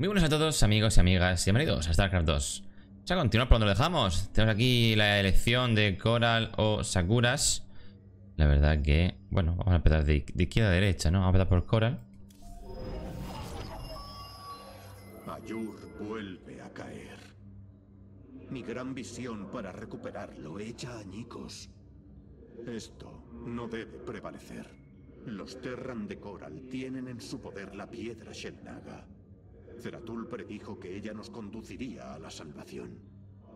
Muy buenas a todos, amigos y amigas. Bienvenidos a StarCraft II. Vamos a continuar por donde lo dejamos. Tenemos aquí la elección de Coral o Sakuras. La verdad que... Bueno, vamos a empezar de izquierda a derecha, ¿no? Vamos a empezar por Coral. Mayur vuelve a caer. Mi gran visión para recuperarlo echa añicos. Esto no debe prevalecer. Los Terran de Coral tienen en su poder la piedra Shenaga. Zeratul predijo que ella nos conduciría a la salvación.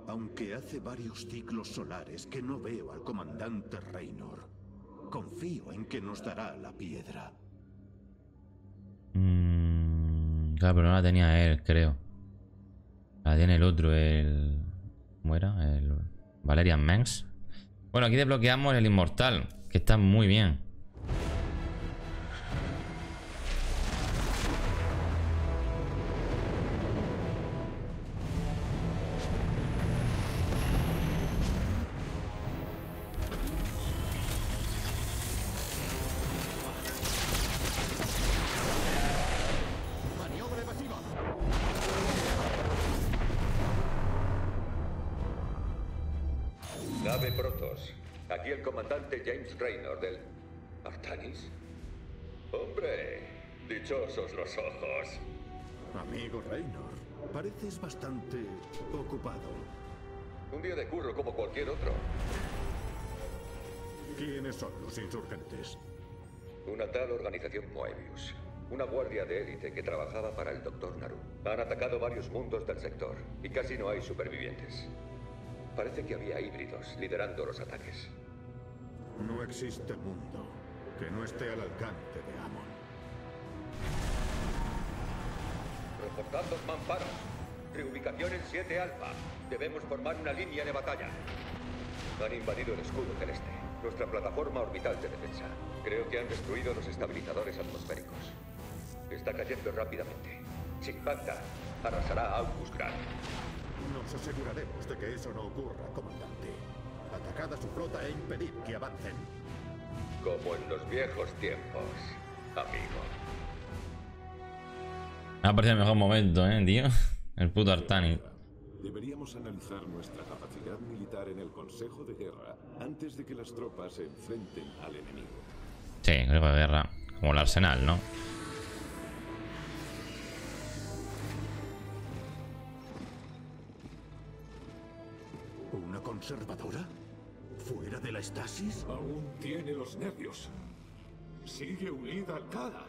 Aunque hace varios ciclos solares que no veo al comandante Raynor, confío en que nos dará la piedra. Claro, pero no la tenía él, creo. La tiene el otro, el... ¿Cómo era? El Valerian Manx. Bueno, aquí desbloqueamos el inmortal, que está muy bien. Aquí el comandante James Raynor del... ¿Artanis? ¡Hombre! ¡Dichosos los ojos! Amigo Raynor, pareces bastante ocupado. Un día de curro como cualquier otro. ¿Quiénes son los insurgentes? Una tal organización Moebius. Una guardia de élite que trabajaba para el Dr. Naru. Han atacado varios mundos del sector y casi no hay supervivientes. Parece que había híbridos liderando los ataques. No existe mundo que no esté al alcance de Amon. Reportando mamparos. Reubicación en 7 Alfa. Debemos formar una línea de batalla. Han invadido el escudo celeste, nuestra plataforma orbital de defensa. Creo que han destruido los estabilizadores atmosféricos. Está cayendo rápidamente. Si impacta, arrasará Augustgrad. Nos aseguraremos de que eso no ocurra, comandante. Atacad a su flota e impedid que avancen. Como en los viejos tiempos, amigo. Ha parecido el mejor momento, tío. El puto Artanis. Deberíamos analizar nuestra capacidad militar en el Consejo de Guerra antes de que las tropas se enfrenten al enemigo. Sí, el Consejo de Guerra. Como el arsenal, ¿no? ¿Conservadora? ¿Fuera de la estasis? Aún tiene los nervios. Sigue unida al Cada.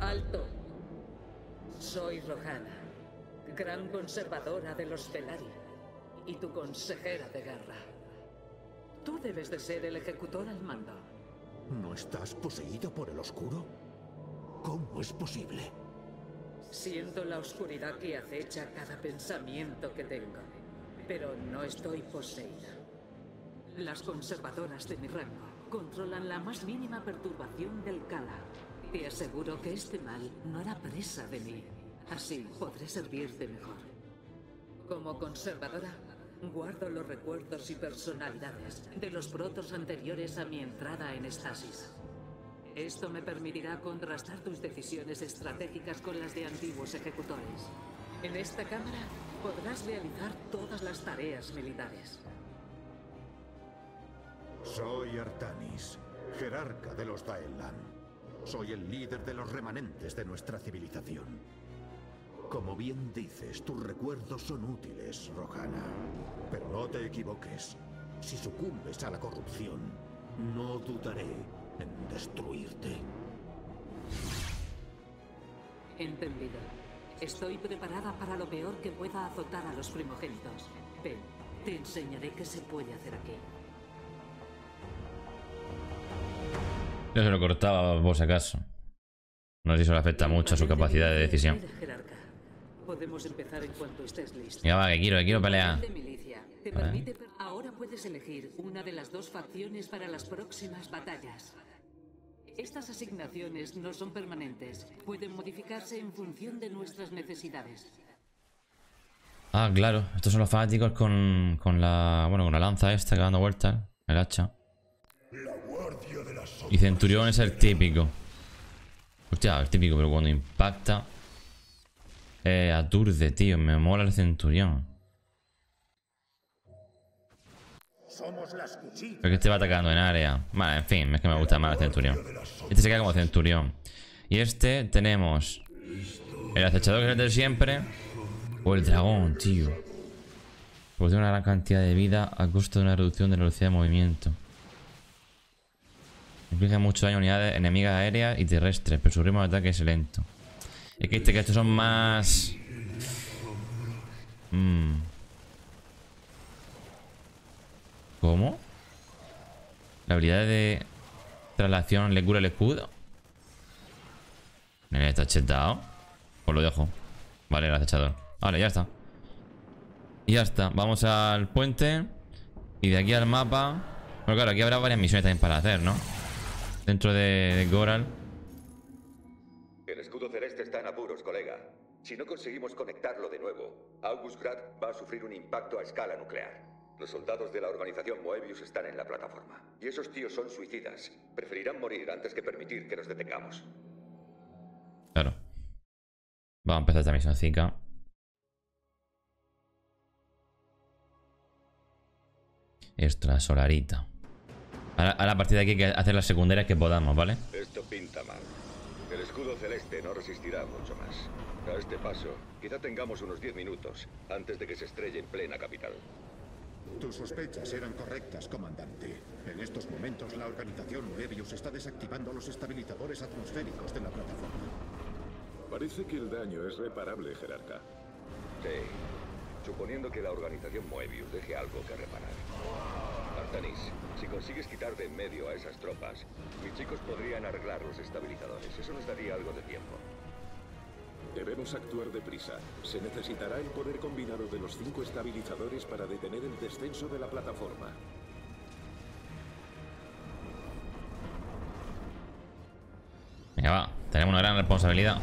Alto. Soy Rohana, gran conservadora de los Velari, y tu consejera de guerra. Tú debes de ser el ejecutor al mando. ¿No estás poseída por el oscuro? ¿Cómo es posible? Siento la oscuridad que acecha cada pensamiento que tengo, pero no estoy poseída. Las conservadoras de mi rango controlan la más mínima perturbación del Kala. Te aseguro que este mal no hará presa de mí, así podré servirte mejor. Como conservadora, guardo los recuerdos y personalidades de los brotos anteriores a mi entrada en estasis. Esto me permitirá contrastar tus decisiones estratégicas con las de antiguos ejecutores. En esta cámara podrás realizar todas las tareas militares. Soy Artanis, jerarca de los Daelan. Soy el líder de los remanentes de nuestra civilización. Como bien dices, tus recuerdos son útiles, Rohana. Pero no te equivoques. Si sucumbes a la corrupción, no dudaré en destruirte. Entendido. Estoy preparada para lo peor que pueda azotar a los primogénitos. Ven, te enseñaré qué se puede hacer aquí. Yo se lo cortaba por si acaso. No sé si eso le afecta mucho a su capacidad de decisión. Podemos empezar en cuanto estés listo. Venga, va, que quiero pelear. Te permite, ahora puedes elegir una de las dos facciones para las próximas batallas. Estas asignaciones no son permanentes. Pueden modificarse en función de nuestras necesidades. Ah, claro. Estos son los fanáticos con la lanza esta que dando vueltas. El hacha. Y centurión es el típico. Hostia, el típico, pero cuando impacta aturde, tío. Me mola el centurión. Pero que este va atacando en área. Vale, en fin, es que me gusta más el centurión. Este se queda como centurión. Y este tenemos el acechador, que es el de siempre, o el dragón, tío. Pues tiene una gran cantidad de vida a costa de una reducción de la velocidad de movimiento. Inflige mucho daño a unidades enemigas aéreas y terrestres, pero su ritmo de ataque es lento. Es que este, que estos son más... ¿Cómo? ¿La habilidad de traslación le cura el escudo? Está chetado. Pues lo dejo. Vale, el acechador. Vale, ya está. Y ya está. Vamos al puente. Y de aquí al mapa. Bueno, claro, aquí habrá varias misiones también para hacer, ¿no? Dentro de Coral. El escudo celeste está en apuros, colega. Si no conseguimos conectarlo de nuevo, Augustgrad va a sufrir un impacto a escala nuclear. Los soldados de la organización Moebius están en la plataforma. Y esos tíos son suicidas. Preferirán morir antes que permitir que nos detengamos. Claro. Vamos a empezar esta misioncita. Extra Solarita. Ahora a partir de aquí hay que hacer las secundarias que podamos, ¿vale? Esto pinta mal. El escudo celeste no resistirá mucho más. A este paso, quizá tengamos unos 10 minutos antes de que se estrelle en plena capital. Tus sospechas eran correctas, comandante. En estos momentos la organización Moebius está desactivando los estabilizadores atmosféricos de la plataforma. Parece que el daño es reparable, jerarca. Sí, suponiendo que la organización Moebius deje algo que reparar. Artanis, si consigues quitar de en medio a esas tropas, mis chicos podrían arreglar los estabilizadores. Eso nos daría algo de tiempo. Debemos actuar deprisa. Se necesitará el poder combinado de los 5 estabilizadores para detener el descenso de la plataforma. Venga, va. Tenemos una gran responsabilidad.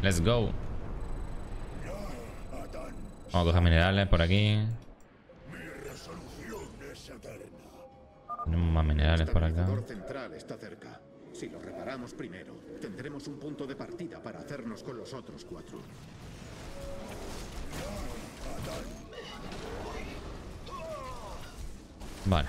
Let's go. Vamos a coger minerales por aquí. Tenemos más minerales por acá. Si lo reparamos primero, tendremos un punto de partida para hacernos con los otros 4. Vale.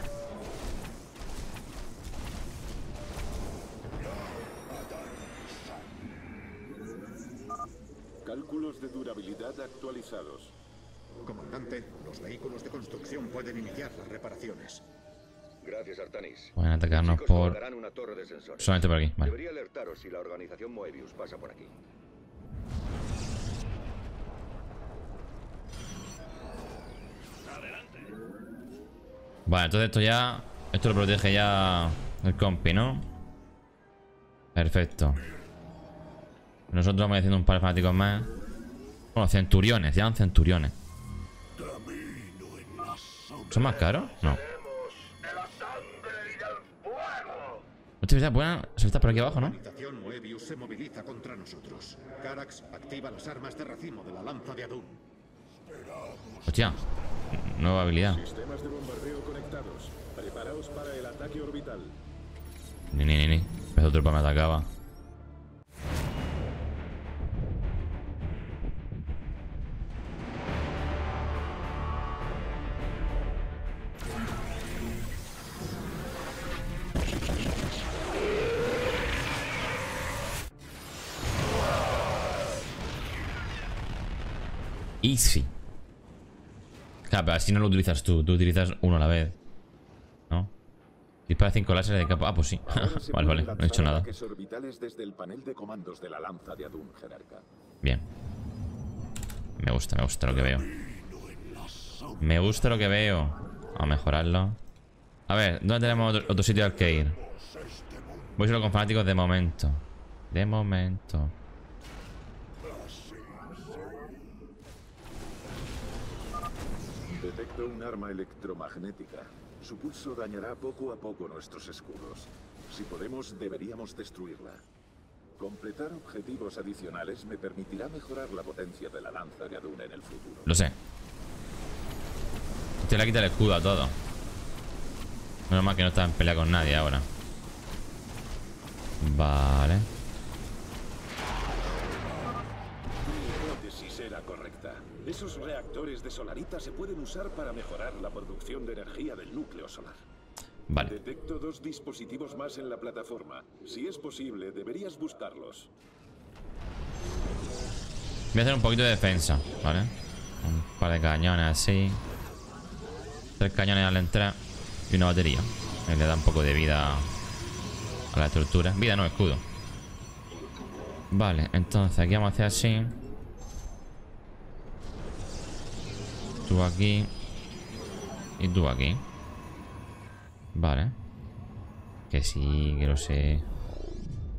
Cálculos de durabilidad actualizados. Comandante, los vehículos de construcción pueden iniciar las reparaciones. Gracias, Artanis. Pueden atacarnos por... solamente por aquí, vale. Debería alertaros si la organización Moebius pasa por aquí. Adelante. Vale, entonces esto ya... esto lo protege ya el compi, ¿no? Perfecto. Nosotros vamos haciendo un par de fanáticos más. Bueno, centuriones, ya son centuriones. ¿Son más caros? No. Buena, se está por aquí abajo, ¿no? La organización Moebius se moviliza contra nosotros. Carax activa las armas de racimo de la lanza de Adun. Hostia, nueva habilidad. Sistemas de bombardeo conectados. Preparaos para el ataque orbital. Ni. Esa tropa me atacaba. Easy. Claro, pero así no lo utilizas tú. Tú utilizas uno a la vez, ¿no? Dispara 5 láseres de capa. Ah, pues sí. Vale, no he hecho nada. Desde el panel de comandos de la lanza de Adun, jerarca. Bien. Me gusta lo que veo. Me gusta lo que veo. Vamos a mejorarlo. A ver, ¿dónde tenemos otro sitio al que ir? Voy solo con fanáticos de momento. Detecto un arma electromagnética. Su pulso dañará poco a poco nuestros escudos. Si podemos, deberíamos destruirla. Completar objetivos adicionales me permitirá mejorar la potencia de la lanza de Adun en el futuro. Lo sé. Te la quita el escudo a todo. Menos mal que no está en pelea con nadie ahora. Vale. manera correcta. Esos reactores de Solarita se pueden usar para mejorar la producción de energía del núcleo solar. Vale. Detecto dos dispositivos más en la plataforma. Si es posible, deberías buscarlos. Voy a hacer un poquito de defensa, ¿vale? Un par de cañones así. 3 cañones al entrar y una batería. Le da un poco de vida a la estructura. Vida no, escudo. Vale, entonces aquí vamos a hacer así. Tú aquí. Y tú aquí. Vale. Que sí, que lo sé.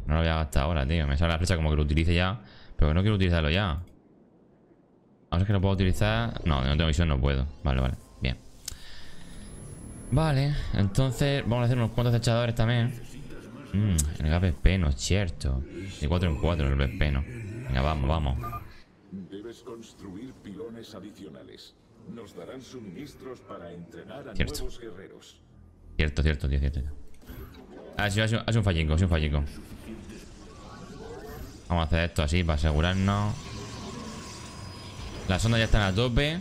No lo voy a gastar ahora, tío. Me sale la flecha como que lo utilice ya. Pero que no quiero utilizarlo ya. Ahora es que lo puedo utilizar. No, no tengo visión, no puedo. Vale, vale. Bien. Vale, entonces vamos a hacer unos cuantos echadores también. El gas pespeno, cierto. De 4 en 4 el pespeno. Venga, vamos, vamos. Debes construir pilones adicionales. Nos darán suministros para entrenar a nuevos guerreros. Cierto, cierto, tío, cierto. Ah, sí, ha sido un fallico, ha sido un fallico. Vamos a hacer esto así para asegurarnos. Las ondas ya están a tope.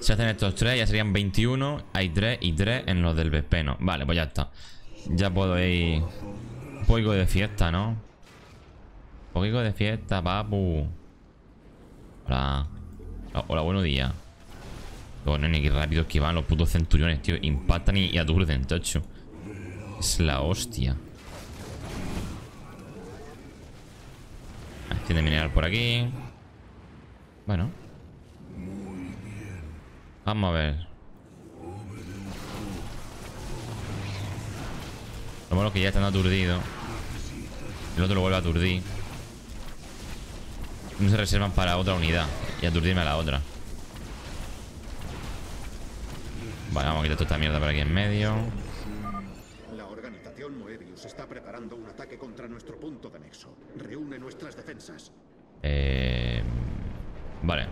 Se hacen estos 3, ya serían 21. Hay 3 y 3 en los del Vespeno. Vale, pues ya está. Ya puedo ir. Un poquito de fiesta, ¿no? Un poquito de fiesta, papu. Hola. Hola, buenos días. Bueno, ni qué rápido que van los putos centuriones, tío. Impactan y aturden, tocho. Es la hostia. Tiene mineral por aquí. Bueno. Vamos a ver. Lo malo es que ya están aturdidos. El otro lo vuelve a aturdir. No se reservan para otra unidad. Y aturdirme a la otra. Vale, vamos a quitar toda esta mierda por aquí en medio. La organización Moebius está preparando un ataque contra nuestro punto de nexo. Reúne nuestras defensas. Vale.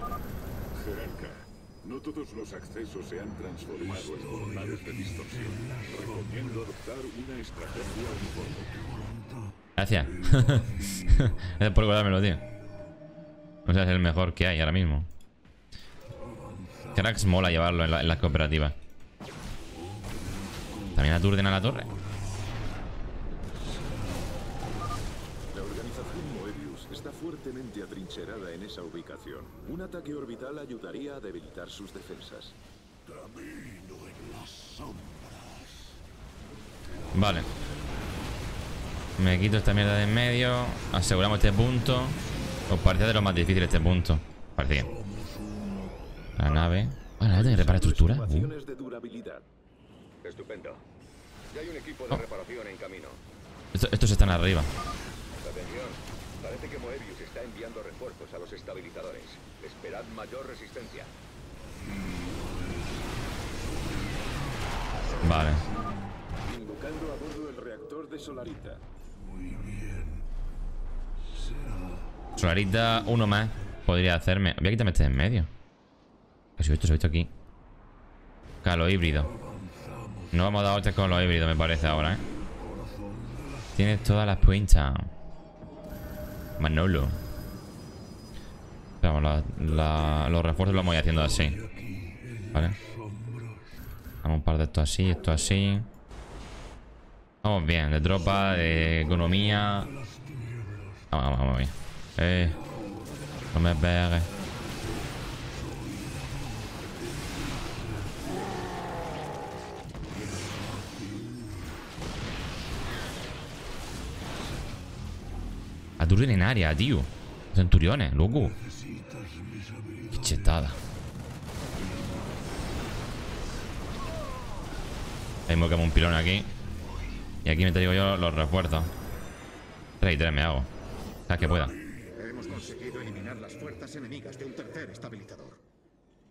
No todos los accesos se han transformado en portales de distorsión. Recomiendo adoptar una estrategia uniforme. Gracias. Gracias por guardármelo, tío. O sea, es el mejor que hay ahora mismo. Cracks mola llevarlo en las cooperativas. También aturden a la torre. Fuertemente atrincherada en esa ubicación. Un ataque orbital ayudaría a debilitar sus defensas. Camino en las sombras. Vale. Me quito esta mierda de en medio. Aseguramos este punto. Os parecía de lo más difícil este punto. Parecía. La nave. Ah, la nave repara estructura. De durabilidad. Estupendo. Ya hay un equipo de reparación en camino. Estos están arriba. Atención. Parece que Moebius está enviando refuerzos a los estabilizadores. Esperad mayor resistencia. Vale. Invocando a bordo el reactor de Solarita. Muy bien. Solarita, uno más. Podría hacerme. Voy a quitarme este en medio. Se ha visto aquí. Calo híbrido. No vamos a dar hostias con los híbridos, me parece ahora, ¿eh? Tienes todas las pinchas. Manolo. Vamos, los refuerzos los vamos a ir haciendo así. Vale. Vamos un par de esto así, esto así. Vamos bien, de tropa, de economía. Vamos bien. No me pegues. Aturden en área, tío. Centuriones, loco. Qué chetada. Ahí me quemo un pilón aquí. Y aquí me traigo yo los refuerzos. 3 y 3 me hago. Las que pueda. Hemos conseguido eliminar las fuerzas enemigas de un tercer estabilizador.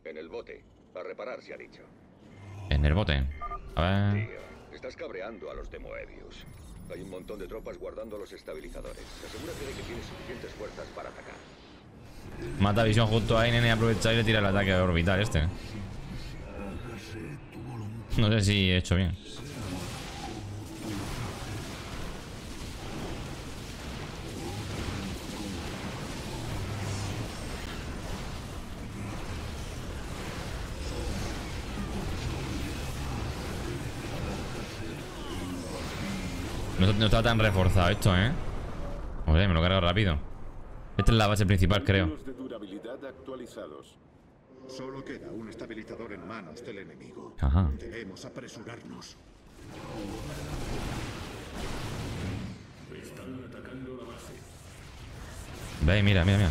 En el bote. A reparar, se ha dicho. En el bote. A ver. Tío, estás cabreando a los de Moebius. Hay un montón de tropas guardando los estabilizadores. Asegúrate de que tienes suficientes fuerzas para atacar. Mata visión justo ahí, nene. Aprovecha y le tira el ataque orbital este. No sé si he hecho bien. No está tan reforzado esto, ¿eh? Joder, me lo he cargado rápido. Esta es la base principal, creo. De durabilidad actualizados. Solo queda un estabilizador en manos del enemigo. Ajá. Debemos apresurarnos. Están atacando la base. Ve, mira, mira, mira.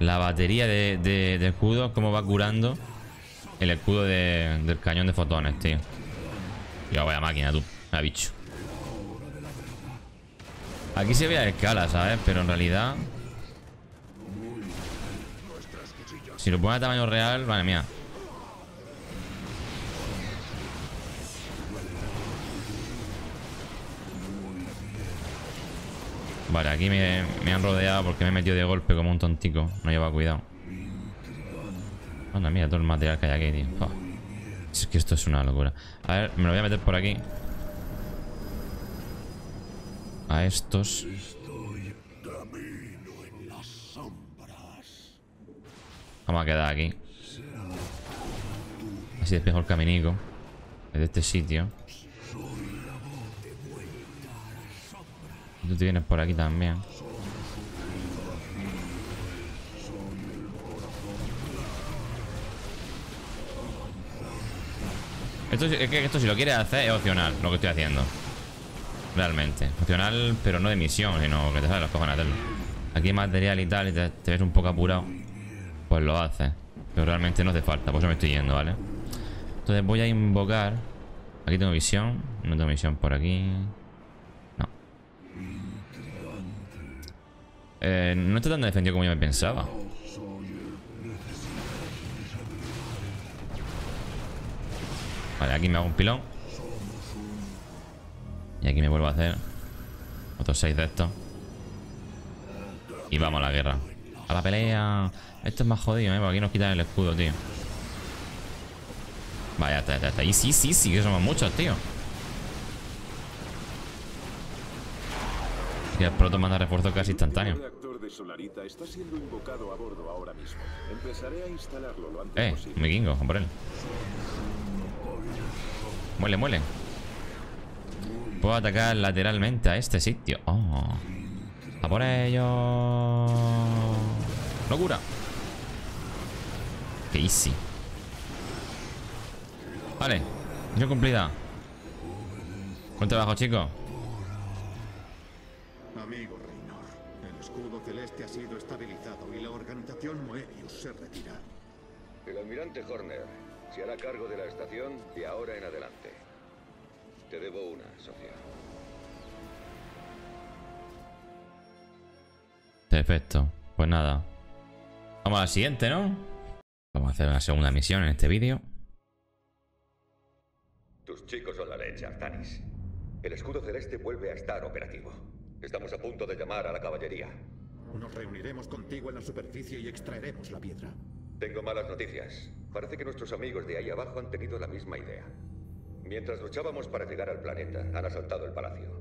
La batería de escudo, cómo va curando el escudo del cañón de fotones, tío. Yo voy a máquina, tú. Me ha bicho. Aquí se ve a escala, ¿sabes? Pero en realidad, si lo pones a tamaño real, madre mía. Vale, aquí me han rodeado porque me he metido de golpe como un tontico. No lleva cuidado. Anda, mira todo el material que hay aquí, tío. Oh. Es que esto es una locura. A ver, me lo voy a meter por aquí. A estos. Vamos a quedar aquí. Así despejo el caminico desde este sitio. Tú te vienes por aquí también. Esto si lo quieres hacer es opcional, lo que estoy haciendo. Realmente. Opcional, pero no de misión, sino que te sale los cojones hacerlo. Aquí hay material y tal, y te ves un poco apurado. Pues lo haces. Pero realmente no hace falta, por eso me estoy yendo, ¿vale? Entonces voy a invocar. Aquí tengo visión. No tengo visión por aquí. No. No está tan defendido como yo me pensaba. Vale, aquí me hago un pilón. Y aquí me vuelvo a hacer otros 6 de estos. Y vamos a la guerra. A la pelea. Esto es más jodido, ¿eh? Porque aquí nos quitan el escudo, tío. Vaya, ya está, ya está. Y sí, que somos muchos, tío. Y el proto manda refuerzos casi instantáneos. Mi Kingo, por él. Muele, muele. Puedo atacar lateralmente a este sitio. Oh. A por ello. Locura. Qué easy. Vale. Misión cumplida. Cuenta abajo, chicos. Amigo Raynor, el escudo celeste ha sido estabilizado y la organización Moebius se retira. El almirante Horner se hará cargo de la estación de ahora en adelante. Te debo una, Sofía. Perfecto. Pues nada. Vamos a la siguiente, ¿no? Vamos a hacer una segunda misión en este vídeo. Tus chicos son la leche, Artanis. El escudo celeste vuelve a estar operativo. Estamos a punto de llamar a la caballería. Nos reuniremos contigo en la superficie y extraeremos la piedra. Tengo malas noticias. Parece que nuestros amigos de ahí abajo han tenido la misma idea. Mientras luchábamos para llegar al planeta, han asaltado el palacio.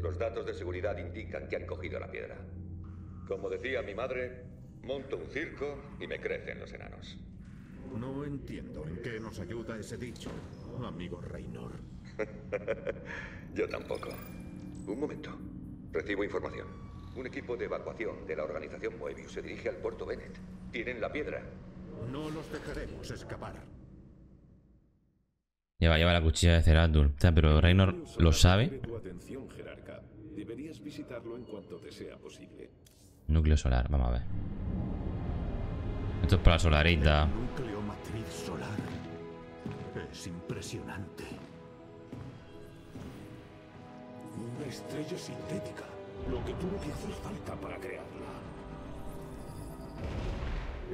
Los datos de seguridad indican que han cogido la piedra. Como decía mi madre, monto un circo y me crecen los enanos. No entiendo en qué nos ayuda ese dicho, amigo Raynor. Yo tampoco. Un momento. Recibo información. Un equipo de evacuación de la organización Moebius se dirige al puerto Bennett. Tienen la piedra. No los dejaremos escapar. Lleva la cuchilla de Zeratul. Pero Raynor lo sabe. Deberías visitarlo en cuanto te sea posible. Núcleo solar, vamos a ver. Esto es para Solarita. El núcleo matriz solar es impresionante. Una estrella sintética. Lo que tuvo que hacer falta para crearla.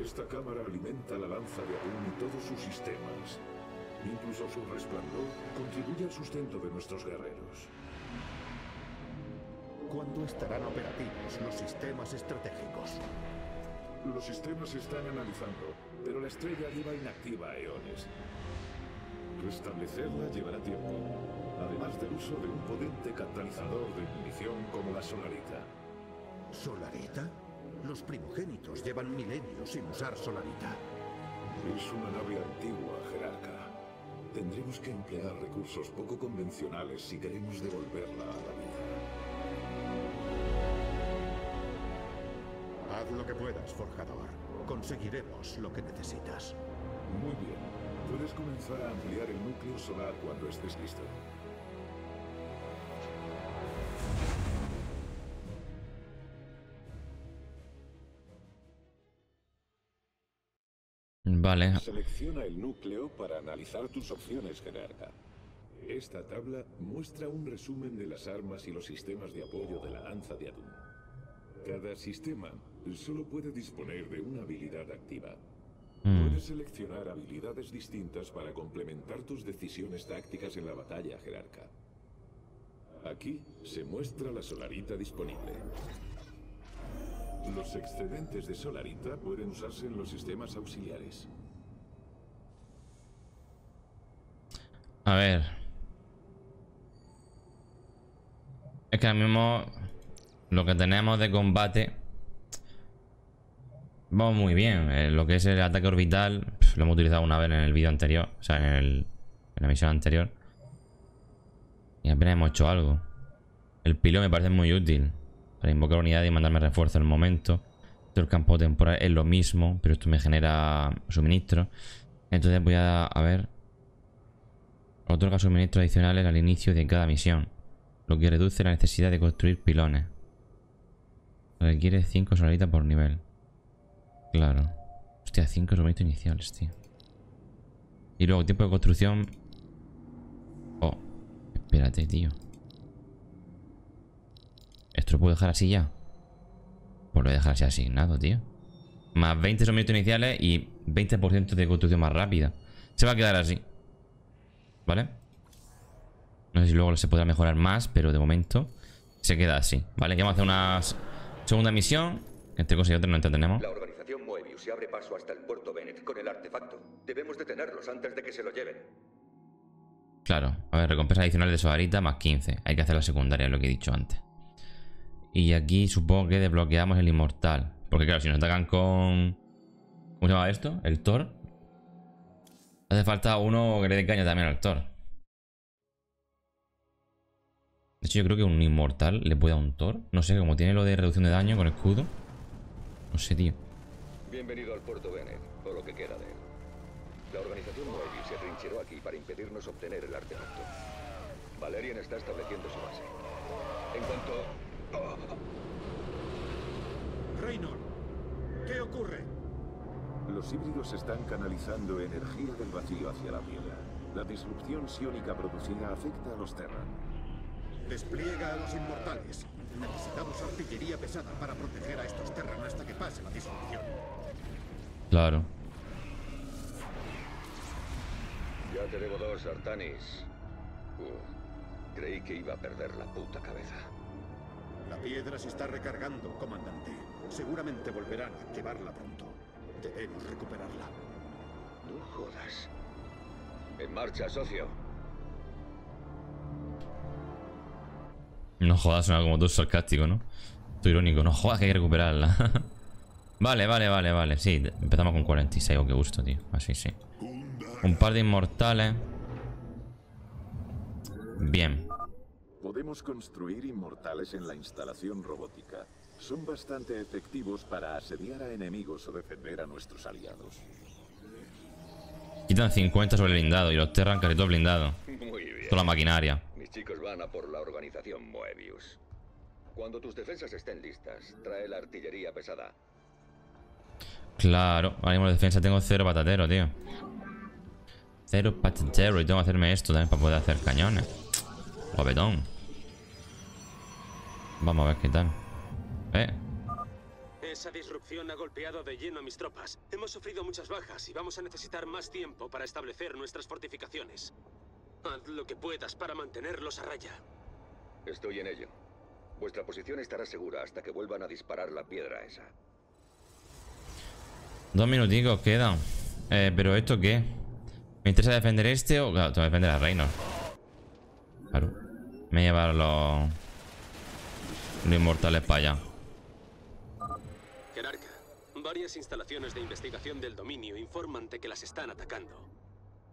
Esta cámara alimenta la lanza de Amon y todos sus sistemas. Incluso su resplandor contribuye al sustento de nuestros guerreros. ¿Cuándo estarán operativos los sistemas estratégicos? Los sistemas se están analizando, pero la estrella lleva inactiva a eones. Restablecerla llevará tiempo, además del uso de un potente catalizador de munición como la Solarita. ¿Solarita? Los primogénitos llevan milenios sin usar Solarita. Es una nave antigua, jerarca. Tendremos que emplear recursos poco convencionales si queremos devolverla a la vida. Haz lo que puedas, Forjador. Conseguiremos lo que necesitas. Muy bien. Puedes comenzar a ampliar el núcleo solar cuando estés listo. Vale. Selecciona el núcleo para analizar tus opciones, Gerarda. Esta tabla muestra un resumen de las armas y los sistemas de apoyo de la Anza de Adun. Cada sistema solo puede disponer de una habilidad activa. Puedes seleccionar habilidades distintas para complementar tus decisiones tácticas en la batalla, Gerarca. Aquí se muestra la Solarita disponible. Los excedentes de Solarita pueden usarse en los sistemas auxiliares. A ver. Es que ahora mismo lo que tenemos de combate va muy bien. Lo que es el ataque orbital lo hemos utilizado una vez en el vídeo anterior. O sea, en la misión anterior. Y apenas hemos hecho algo. El pilo me parece muy útil para invocar unidades y mandarme refuerzo en el momento. Todo el campo temporal es lo mismo, pero esto me genera suministro. Entonces voy a ver. Otorga suministros adicionales al inicio de cada misión, lo que reduce la necesidad de construir pilones. Requiere 5 solaritas por nivel. Claro. Hostia, 5 suministros iniciales, tío. Y luego tiempo de construcción. Oh, espérate, tío. ¿Esto lo puedo dejar así ya? Pues lo voy a dejar así asignado, tío. Más 20 suministros iniciales y 20% de construcción más rápida. Se va a quedar así, ¿vale? No sé si luego se podrá mejorar más, pero de momento se queda así, ¿vale? Ya vamos a hacer una segunda misión. Entre cosas y otras no entretenemos. La organización Moebius se abre paso hasta el puerto Bennett con el artefacto. Debemos detenerlos antes de que se lo lleven. Claro, a ver, recompensas adicionales de Solarita más 15. Hay que hacer la secundaria, lo que he dicho antes. Y aquí supongo que desbloqueamos el inmortal. Porque claro, si nos atacan con... ¿Cómo se llama esto? El Thor. Hace falta uno que le dé caña también al Thor. De hecho yo creo que un inmortal le puede dar un Thor. No sé, como tiene lo de reducción de daño con el escudo. No sé, tío. Bienvenido al puerto Bennett, o lo que queda de él. La organización Moebius se trincheró aquí para impedirnos obtener el artefacto. Valerian está estableciendo su base. En cuanto... Raynor, ¿qué ocurre? Los híbridos están canalizando energía del vacío hacia la Tierra. La disrupción psiónica producida afecta a los Terran. Despliega a los inmortales. Necesitamos artillería pesada para proteger a estos Terran hasta que pase la disrupción. Claro. Ya te debo dos, Artanis. Creí que iba a perder la puta cabeza. La piedra se está recargando, comandante. Seguramente volverán a activarla pronto. Debemos recuperarla. No jodas. En marcha, socio. No jodas, suena como tú sarcástico, ¿no? Tú irónico. No jodas, que hay que recuperarla. Vale. Sí, empezamos con 46. Oh, qué gusto, tío. Así, sí. Un par de inmortales. Bien. Podemos construir inmortales en la instalación robótica. Son bastante efectivos para asediar a enemigos o defender a nuestros aliados. Quitan 50 sobre el blindado y los Terran casi todo blindado. Muy bien. Toda la maquinaria. Mis chicos van a por la organización Moebius. Cuando tus defensas estén listas, trae la artillería pesada. Claro, ahora mismo de defensa tengo 0 patatero, tío. 0 patatero y tengo que hacerme esto también para poder hacer cañones. Guapetón. Vamos a ver qué tal. Esa disrupción ha golpeado de lleno a mis tropas. Hemos sufrido muchas bajas y vamos a necesitar más tiempo para establecer nuestras fortificaciones. Haz lo que puedas para mantenerlos a raya. Estoy en ello. Vuestra posición estará segura hasta que vuelvan a disparar la piedra esa. 2 minuticos quedan. ¿Pero esto qué? ¿Me interesa defender este o...? Claro, tengo que defender a Reynor. Claro. Me voy a llevar los inmortales para allá. Jerarca, varias instalaciones de investigación del dominio informan de que las están atacando.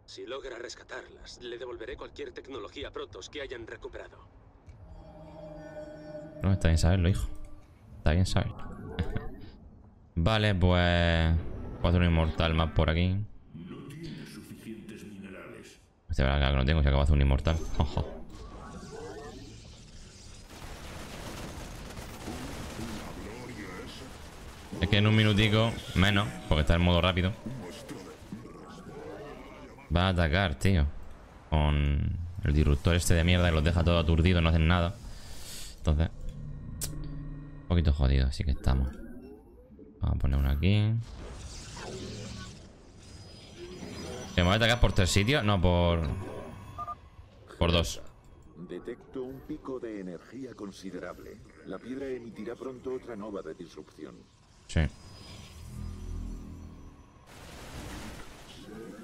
Si logra rescatarlas, le devolveré cualquier tecnología Protoss que hayan recuperado. No, está bien saberlo, hijo. Está bien saberlo. Vale, pues... Cuatro inmortal más por aquí. No tiene suficientes minerales. Este verdad que no tengo, se acaba de hacer un inmortal. Ojo. Es que en un minutico, menos, porque está en modo rápido. Va a atacar, tío. Con el disruptor este de mierda que los deja todo aturdido, no hacen nada. Entonces, un poquito jodido, así que estamos. Vamos a poner uno aquí. ¿Que me voy a atacar por tres sitios? No, por dos. Detecto un pico de energía considerable. La piedra emitirá pronto otra nova de disrupción. Sí.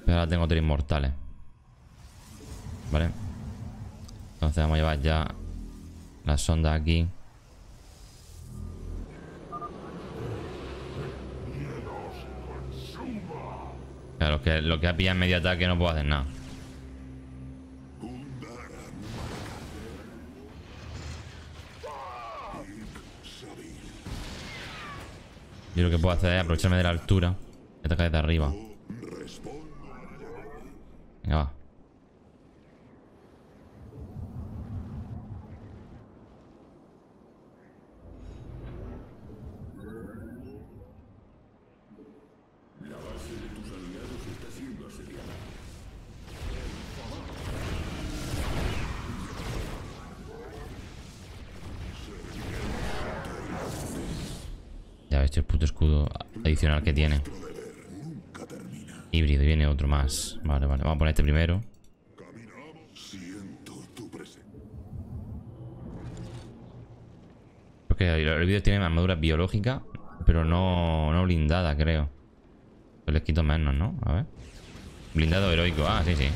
Pero ahora tengo tres inmortales. Vale. Entonces vamos a llevar ya la sonda aquí. Claro, que lo que ha pillado en medio ataque no puedo hacer nada. Yo lo que puedo hacer es aprovecharme de la altura y atacar desde arriba. Venga, va. Este puto escudo adicional que tiene. Híbrido, y viene otro más. Vale, vale, vamos a poner este primero. Porque el vídeo tiene armadura biológica, pero no blindada, creo. Pues les quito menos, ¿no? A ver. Blindado heroico, ah, sí, sí.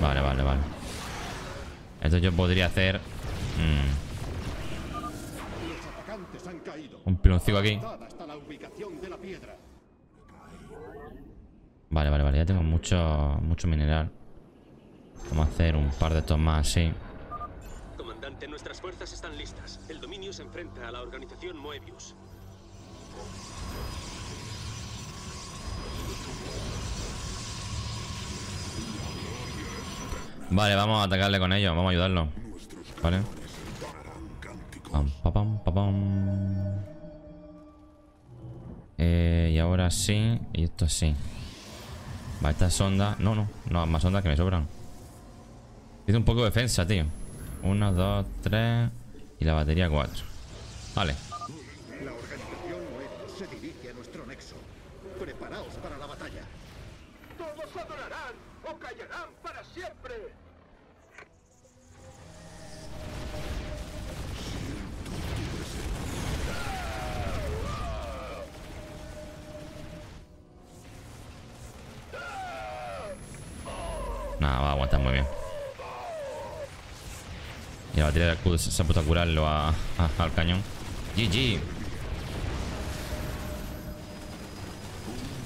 Vale, vale, vale. Esto yo podría hacer... un piloncito aquí. Vale, vale, vale. Ya tengo mucho mineral. Vamos a hacer un par de estos más así. Comandante, nuestras fuerzas están listas. El dominio se enfrenta a la organización Moebius. Vale, vamos a atacarle con ellos. Vamos a ayudarlo. Vale. Pam, pam, pam, pam. Y ahora sí. Y esto sí. Vale, esta sonda. No, más sondas que me sobran. Hice un poco de defensa, tío. 1, 2, 3. Y la batería 4. Vale. La organización Moebius se dirige a nuestro nexo. Preparaos para la batalla. Todos adorarán o callarán para siempre. Nada, va a aguantar muy bien. Y la batería del escudo se ha puesto a curarlo al cañón. GG.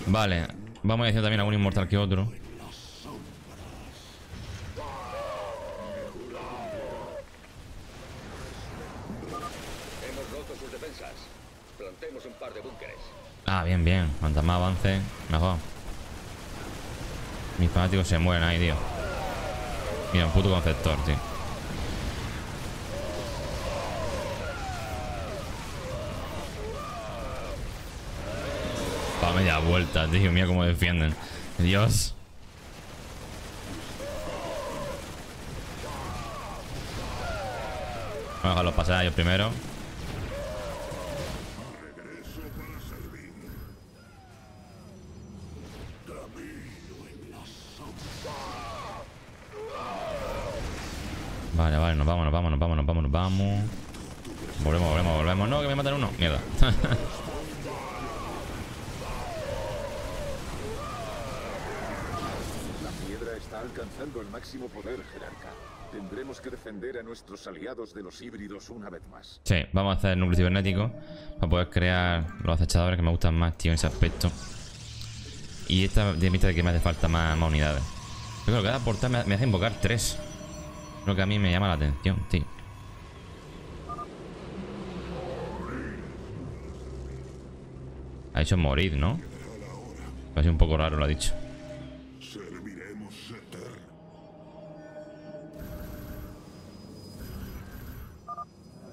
Vale, vamos a decir también a un inmortal que otro. Hemos roto sus defensas. Plantemos un par de búnkeres. Ah, bien, bien. Cuanto más avance, mejor. Mis fanáticos se mueren ahí, tío. Mira, un puto conceptor, tío. Pa' media vuelta, tío. Mira cómo defienden. Dios. Vamos a dejarlos pasar a ellos primero. Vale, vale, nos vamos. Volvemos. No, que me matan uno. Mierda. La piedra está alcanzando el máximo poder, jerarca. Tendremos que defender a nuestros aliados de los híbridos una vez más. Sí, vamos a hacer el núcleo cibernético para poder crear los acechadores que me gustan más, tío, en ese aspecto. Y esta de vista de que me hace falta más unidades. Pero cada portal me hace invocar 3. Lo que a mí me llama la atención, tío. Ha dicho morir, ¿no? Ha sido un poco raro, lo ha dicho.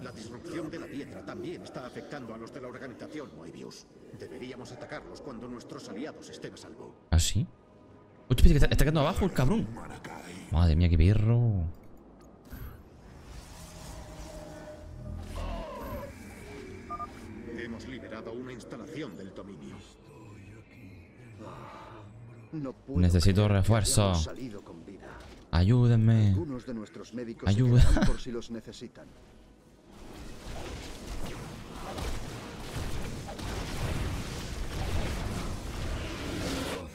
La disrupción de la piedra también está afectando a los de la organización Moebius. Deberíamos atacarlos cuando nuestros aliados estén a salvo. ¿Ah, sí? Uy, tú piensas que está quedando abajo el cabrón. Madre mía, qué perro. Hemos liberado una instalación del dominio. No puedo. Necesito refuerzo. Ayúdenme. Ayuda. Por si los necesitan.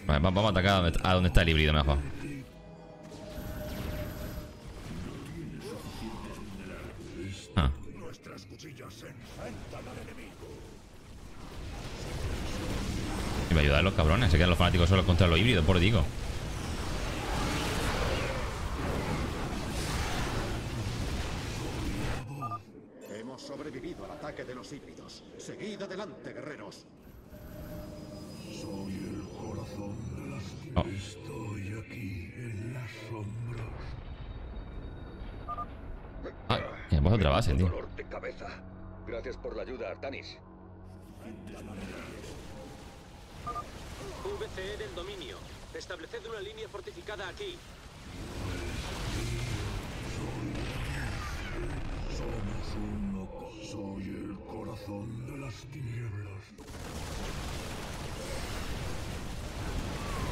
Vale, vamos a atacar a donde está el híbrido mejor. Ah. Iba a ayudar a los cabrones. Se quedan los fanáticos solos contra los híbridos, por digo. Hemos sobrevivido al ataque de los híbridos. Seguid adelante, guerreros. Soy el corazón de las tierras. Estoy aquí en las sombras. Ah, que vos otra base, tío. Dolor de cabeza. Gracias por la ayuda, Artanis. VCE del dominio. Estableced una línea fortificada aquí. Somos uno. Soy el corazón de las tinieblas.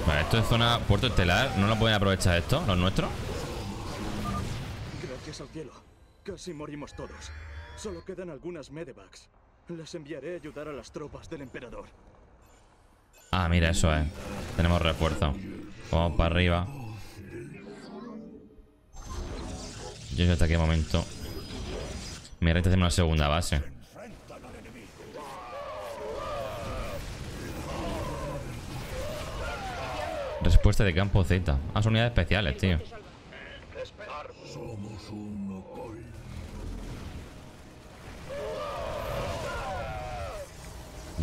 Vale, esto es zona puerto estelar. ¿No lo pueden aprovechar esto, los nuestros? Gracias al cielo. Casi morimos todos. Solo quedan algunas medevacs. Les enviaré a ayudar a las tropas del emperador. Ah, mira, eso es. Tenemos refuerzo. Vamos para arriba. Yo sé hasta qué momento. Mi recta tiene una segunda base. Respuesta de campo Z. Ah, son unidades especiales, tío.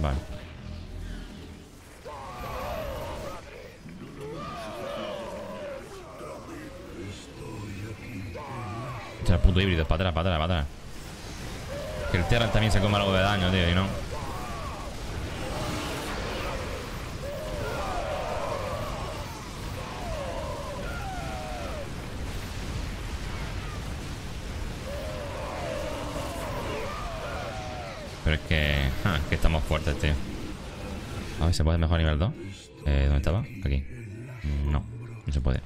Vale. Echa el puto híbrido, para atrás, para atrás, para atrás. Que el Terran también se come algo de daño, tío, y no. Pero es que... Ah, es que estamos fuertes, tío. A ver, ¿se puede mejor nivel 2? ¿Dónde estaba? Aquí. No, no se puede.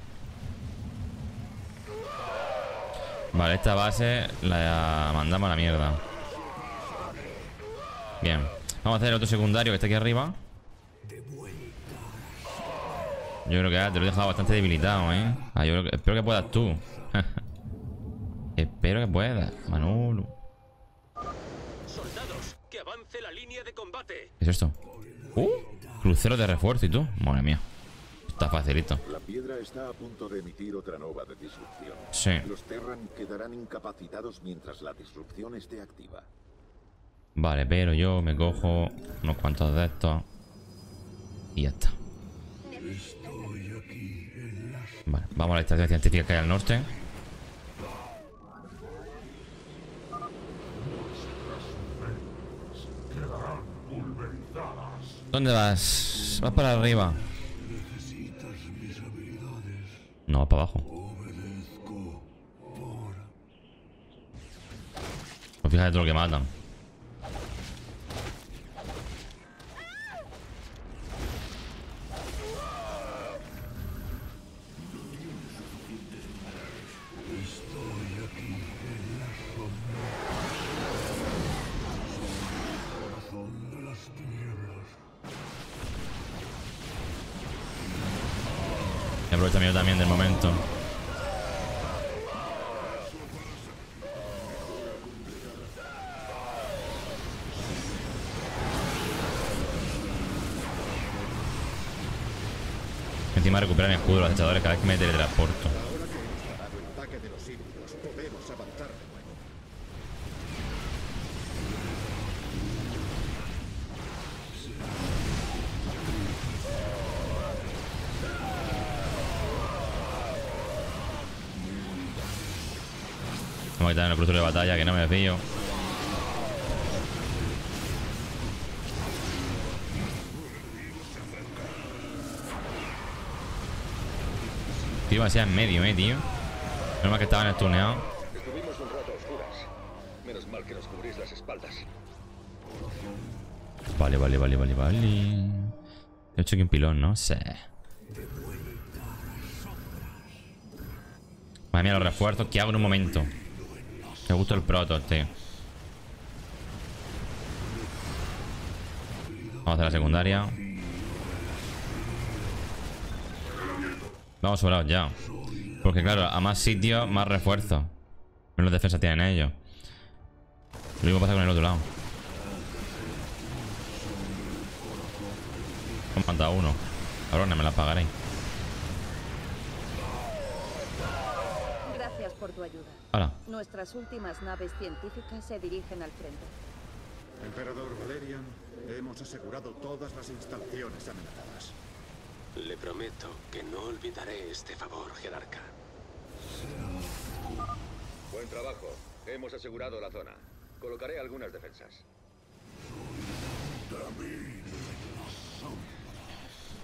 Vale, esta base la mandamos a la mierda. Bien. Vamos a hacer el otro secundario que está aquí arriba. Yo creo que te lo he dejado bastante debilitado, ¿eh? Ah, yo creo que... Espero que puedas tú. Espero que puedas, Manolo. Soldados, que avance la línea de combate. ¿Qué es esto? Crucero de refuerzo y tú. Madre mía. Está facilito. La piedra está a punto de emitir otra nova de disrupción. Sí. Los Terran quedarán incapacitados mientras la disrupción esté activa. Vale, pero yo me cojo unos cuantos de estos. Y ya está. Vale, vamos a la estación científica que hay al norte. ¿Dónde vas? Vas para arriba. No, va para abajo. Pues fíjate todo lo que matan. Aprovecha mío también del momento. encima recuperar en escudo los acechadores cada vez que me teletransporto. Vamos a quitar en el crucero de batalla, que no me desvío. Tío, hacia en medio, tío. No más que estaban estuneados. Estuvimos un rato a oscuras. Menos mal que nos cubrís las espaldas. Vale. He hecho aquí un pilón, ¿no? Sí. Madre mía, los refuerzos que hago en un momento. Me gusta el Protoss, tío. Vamos a hacer la secundaria. Vamos sobrados ya. Porque claro, a más sitios, más refuerzos. Menos defensa tienen ellos. Lo mismo pasa con el otro lado. Me han matado uno. Cabrones, me la pagaré. Gracias por tu ayuda. Hola. Nuestras últimas naves científicas se dirigen al frente. Emperador Valerian, hemos asegurado todas las instalaciones amenazadas. Le prometo que no olvidaré este favor, jerarca. Buen trabajo. Hemos asegurado la zona. Colocaré algunas defensas.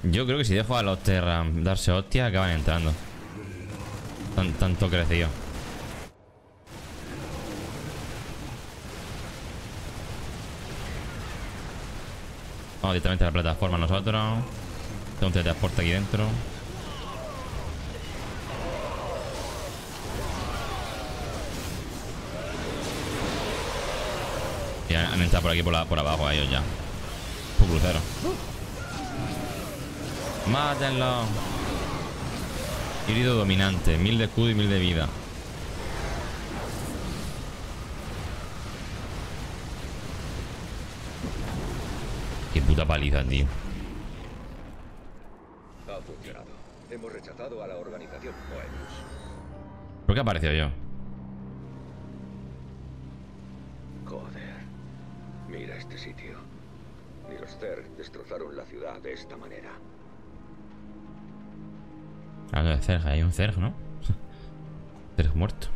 Yo creo que si dejo a los Terra darse hostia, acaban entrando. Tanto crecido. Vamos directamente a la plataforma nosotros. Tengo un teletransporte aquí dentro. Y han entrado por aquí por abajo a ellos ya. Un crucero. ¡Mátenlo! Herido dominante. 1000 de escudo y 1000 de vida. Qué puta paliza, tío. Funcionado. Hemos rechazado a la organización Moebius. ¿Por qué apareció yo? Joder. Mira este sitio. Ni los Zerg destrozaron la ciudad de esta manera. Algo de Zerg. Hay un Zerg, ¿no? Zerg muerto.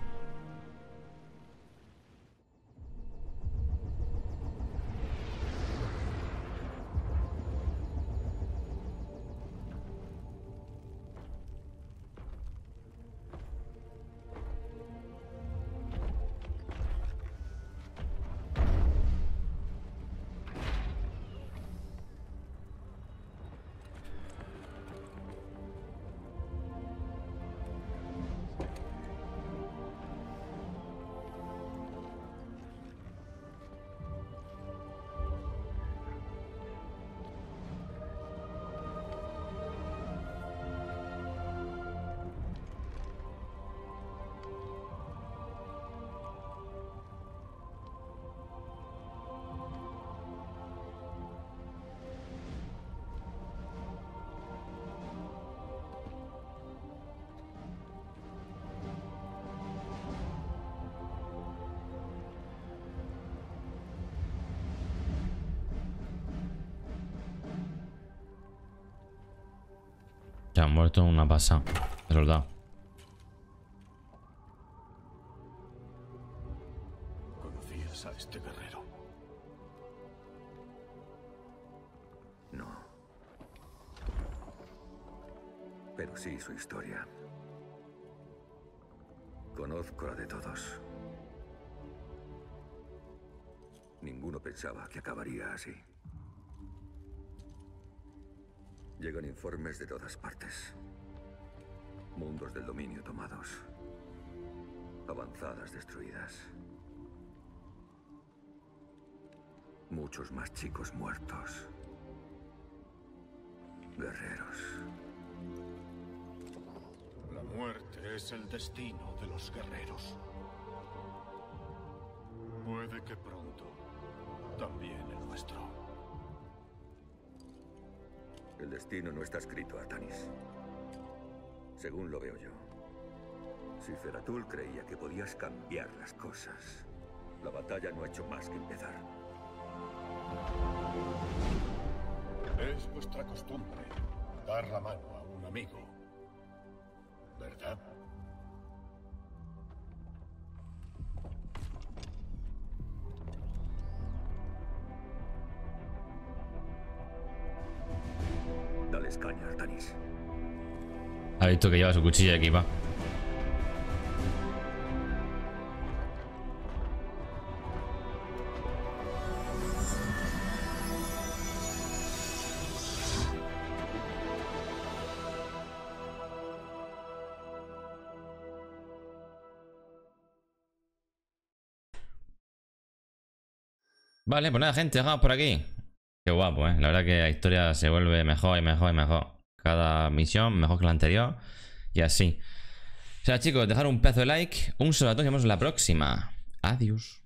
Se han muerto una pasada de soldado. ¿Conocías a este guerrero? No. Pero sí su historia. Conozco la de todos. Ninguno pensaba que acabaría así. Llegan informes de todas partes. Mundos del dominio tomados. Avanzadas destruidas. Muchos más chicos muertos. Guerreros. La muerte es el destino de los guerreros. Puede que pronto también el nuestro. El destino no está escrito, Artanis. según lo veo yo. Si Zeratul creía que podías cambiar las cosas, la batalla no ha hecho más que empezar. Es vuestra costumbre dar la mano a un amigo, ¿verdad? Dale caña, Artanis. Ha visto que lleva su cuchilla de equipa. Vale, pues nada, gente, dejamos por aquí. Qué guapo, ¿eh? La verdad que la historia se vuelve mejor y mejor y mejor. Cada misión mejor que la anterior. Y así. O sea, chicos, dejar un pedazo de like, un solo atón y nos vemos en la próxima. Adiós.